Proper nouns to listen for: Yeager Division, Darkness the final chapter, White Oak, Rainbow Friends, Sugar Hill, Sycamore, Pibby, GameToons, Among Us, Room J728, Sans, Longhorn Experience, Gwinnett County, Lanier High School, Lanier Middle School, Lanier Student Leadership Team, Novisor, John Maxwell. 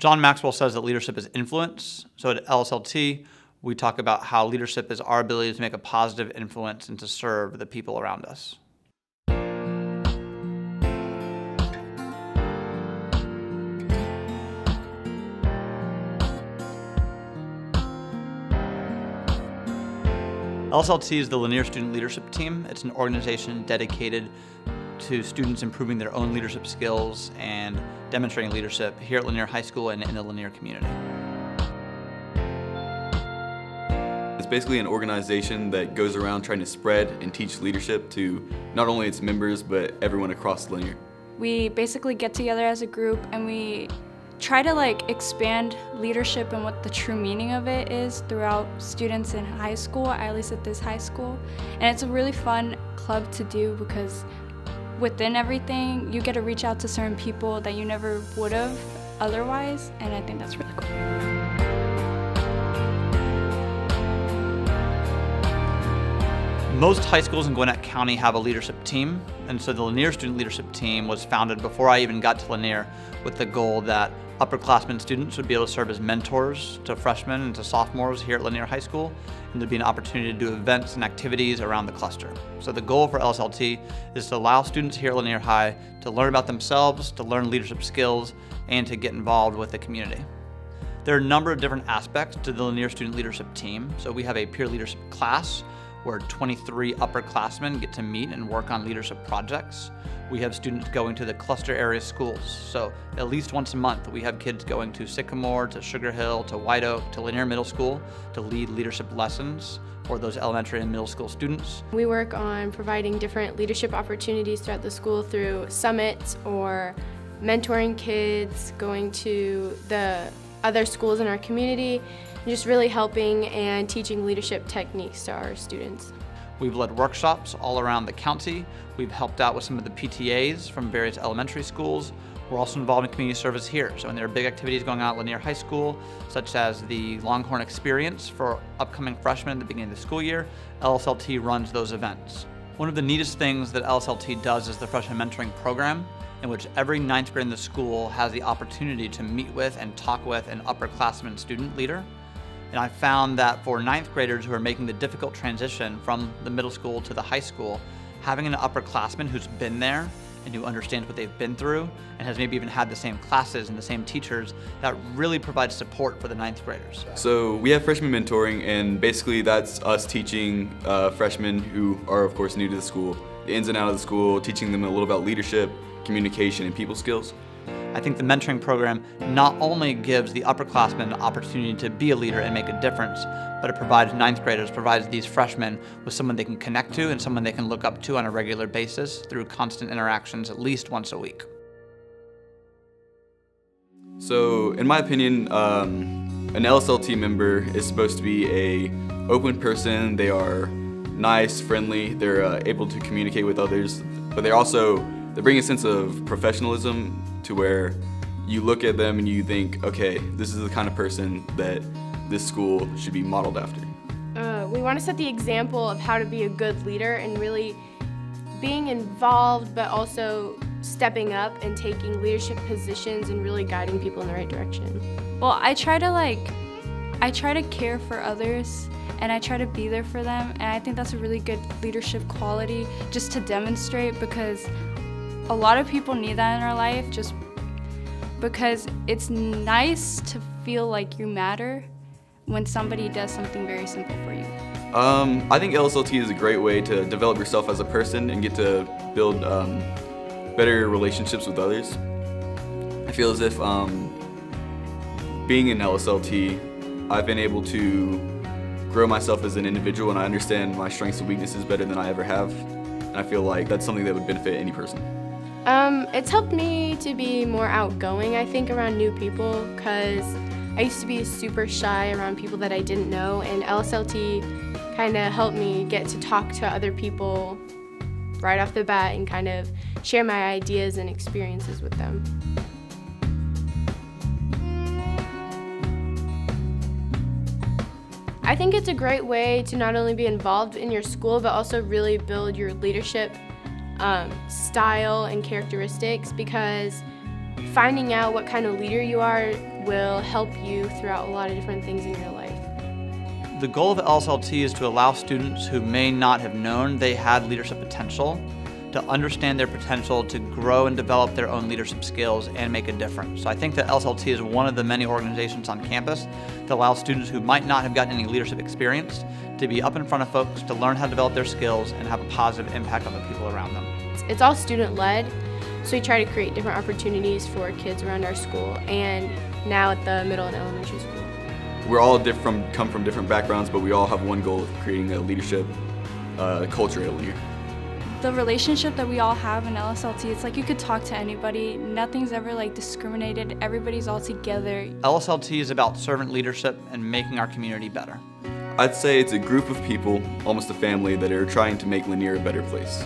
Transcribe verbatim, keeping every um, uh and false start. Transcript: John Maxwell says that leadership is influence. So at L S L T, we talk about how leadership is our ability to make a positive influence and to serve the people around us. L S L T is the Lanier Student Leadership Team. It's an organization dedicated to students improving their own leadership skills and demonstrating leadership here at Lanier High School and in the Lanier community. It's basically an organization that goes around trying to spread and teach leadership to not only its members, but everyone across Lanier. We basically get together as a group and we try to like expand leadership and what the true meaning of it is throughout students in high school, at least at this high school. And it's a really fun club to do because within everything, you get to reach out to certain people that you never would have otherwise, and I think that's really cool. Most high schools in Gwinnett County have a leadership team, and so the Lanier Student Leadership Team was founded before I even got to Lanier with the goal that upperclassmen students would be able to serve as mentors to freshmen and to sophomores here at Lanier High School, and there'd be an opportunity to do events and activities around the cluster. So the goal for L S L T is to allow students here at Lanier High to learn about themselves, to learn leadership skills, and to get involved with the community. There are a number of different aspects to the Lanier Student Leadership Team. So we have a peer leadership class, where twenty-three upperclassmen get to meet and work on leadership projects. We have students going to the cluster area schools. So at least once a month, we have kids going to Sycamore, to Sugar Hill, to White Oak, to Lanier Middle School to lead leadership lessons for those elementary and middle school students. We work on providing different leadership opportunities throughout the school through summits or mentoring kids, going to the other schools in our community, just really helping and teaching leadership techniques to our students. We've led workshops all around the county. We've helped out with some of the P T As from various elementary schools. We're also involved in community service here. So when there are big activities going on at Lanier High School, such as the Longhorn Experience for upcoming freshmen at the beginning of the school year, L S L T runs those events. One of the neatest things that L S L T does is the freshman mentoring program, in which every ninth grade in the school has the opportunity to meet with and talk with an upperclassman student leader. And I found that for ninth graders who are making the difficult transition from the middle school to the high school, having an upperclassman who's been there and who understands what they've been through and has maybe even had the same classes and the same teachers, that really provides support for the ninth graders. So we have freshman mentoring, and basically that's us teaching uh, freshmen who are of course new to the school, the ins and outs of the school, teaching them a little about leadership, communication, and people skills. I think the mentoring program not only gives the upperclassmen an opportunity to be a leader and make a difference, but it provides ninth graders, provides these freshmen with someone they can connect to and someone they can look up to on a regular basis through constant interactions at least once a week. So in my opinion, um, an L S L T member is supposed to be an open person. They are nice, friendly, they're uh, able to communicate with others, but they're also They bring a sense of professionalism to where you look at them and you think, okay, this is the kind of person that this school should be modeled after. Uh, we want to set the example of how to be a good leader and really being involved, but also stepping up and taking leadership positions and really guiding people in the right direction. Well, I try to like, I try to care for others, and I try to be there for them, and I think that's a really good leadership quality just to demonstrate, because a lot of people need that in our life, just because it's nice to feel like you matter when somebody does something very simple for you. Um, I think L S L T is a great way to develop yourself as a person and get to build um, better relationships with others. I feel as if um, being in L S L T, I've been able to grow myself as an individual, and I understand my strengths and weaknesses better than I ever have. And I feel like that's something that would benefit any person. Um, it's helped me to be more outgoing, I think, around new people, because I used to be super shy around people that I didn't know, and L S L T kind of helped me get to talk to other people right off the bat and kind of share my ideas and experiences with them. I think it's a great way to not only be involved in your school, but also really build your leadership Um, style and characteristics, because Finding out what kind of leader you are will help you throughout a lot of different things in your life. The goal of the L S L T is to allow students who may not have known they had leadership potential to understand their potential to grow and develop their own leadership skills and make a difference. So I think that L S L T is one of the many organizations on campus that allows students who might not have gotten any leadership experience to be up in front of folks, to learn how to develop their skills and have a positive impact on the people around them. It's all student-led, so we try to create different opportunities for kids around our school and now at the middle and elementary school. We're all different, come from different backgrounds, but we all have one goal of creating a leadership uh, culture at Lanier. The relationship that we all have in L S L T, it's like you could talk to anybody. Nothing's ever like discriminated. Everybody's all together. L S L T is about servant leadership and making our community better. I'd say it's a group of people, almost a family, that are trying to make Lanier a better place.